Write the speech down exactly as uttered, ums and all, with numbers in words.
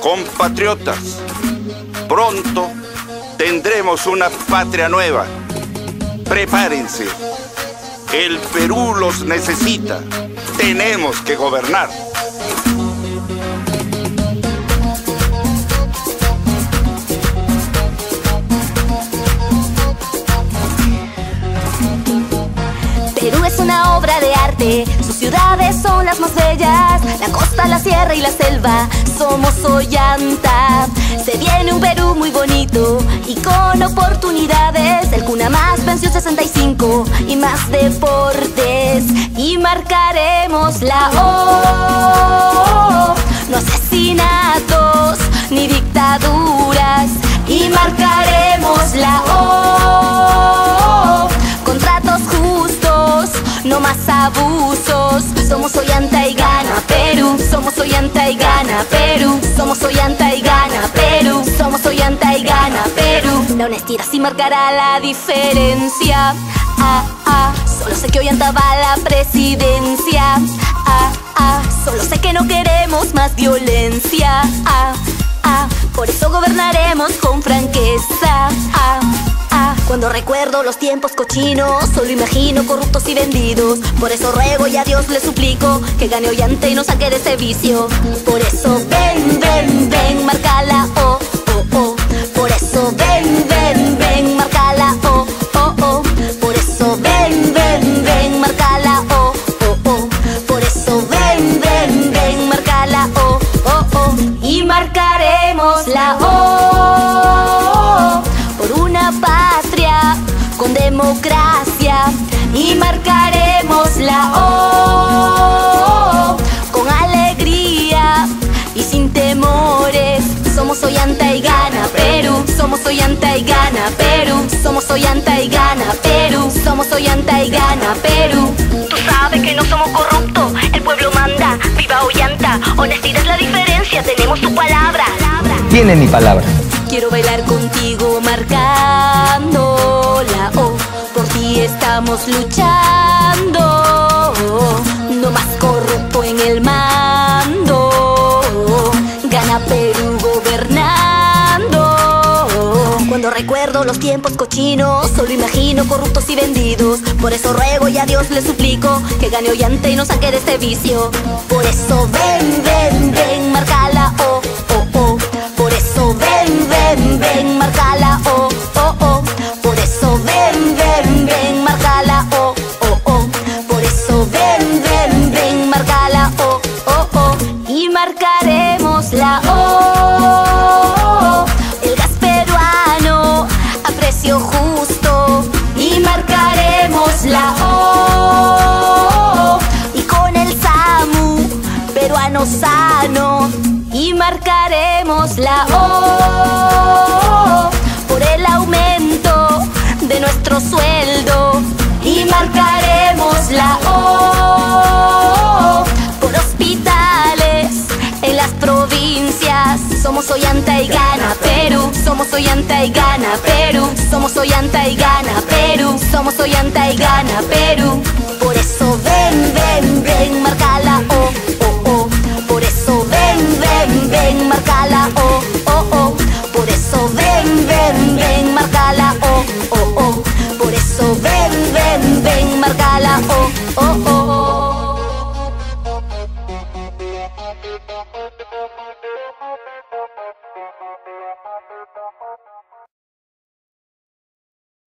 Compatriotas, pronto tendremos una patria nueva. Prepárense, el Perú los necesita. Tenemos que gobernar. Perú es una obra de arte, sus ciudades son las más bellas, la costa, la sierra y la selva, somos Ollanta. Se viene un Perú muy bonito y con oportunidades, el Kun más venció sesenta y cinco y más deportes. Y marcaremos la O, no asesinatos ni dictaduras. Y marcaremos la O, contratos justos, no más abusos. Somos Ollanta y gana Perú, somos Ollanta y gana Perú, somos Ollanta y gana Perú, somos Ollanta y gana Perú. La honestidad sí marcará la diferencia. Ah, ah, solo sé que Ollanta va a la presidencia. Ah, ah, solo sé que no queremos más violencia. Ah, ah, por eso gobernaremos con franqueza. Ah, ah, cuando recuerdo los tiempos cochinos, solo imagino corruptos y vendidos. Por eso ruego y a Dios le suplico que gane Ollanta y nos saque de ese vicio. Por eso ven, ven, ven, marca la O, oh, oh. Por eso ven, ven, ven, marca la O, oh, oh. Por eso ven, ven, ven, marca la O, oh, oh. Por eso ven, ven, ven, marca la O, oh, oh. Y marcaremos la O por una patria con democracia. Y marcaremos la O con alegría y sin temores. Somos Ollanta y gana Perú, somos Ollanta y gana Perú, somos Ollanta y gana Perú, somos Ollanta y gana Perú. Tú sabes que no somos corruptos, el pueblo manda, viva Ollanta. Honestidad es la diferencia, tenemos tu palabra. Tiene mi palabra. Quiero bailar contigo marcando la O, por ti estamos luchando, no más corrupto en el mando, gana Perú gobernando. Cuando recuerdo los tiempos cochinos, solo imagino corruptos y vendidos. Por eso ruego y a Dios le suplico que gane Ollanta y nos saque de este vicio. Por eso ven, ven, ven, marca la O, oh, oh. Por eso ven, ven, ven, marca la O, oh, oh. Por eso ven, ven, ven, marca la O, oh, oh. Por eso ven, ven, ven, marca la O, oh, oh. Y marcaremos la O, el gas peruano a precio justo. Y marcaremos la O, y con el SAMU peruano sano. Y marcaremos la O por el aumento de nuestro sueldo. Y marcaremos la O por hospitales en las provincias. Somos Ollanta y gana Perú, somos Ollanta y gana Perú, somos Ollanta y gana Perú, somos Ollanta y gana Perú. Por eso ven, ven, ven, marca la O. Ven, ven, marca la O, oh, oh. Por eso ven, ven, ven, marca la O, oh, oh. Por eso ven, ven, ven, marca la O, oh, oh.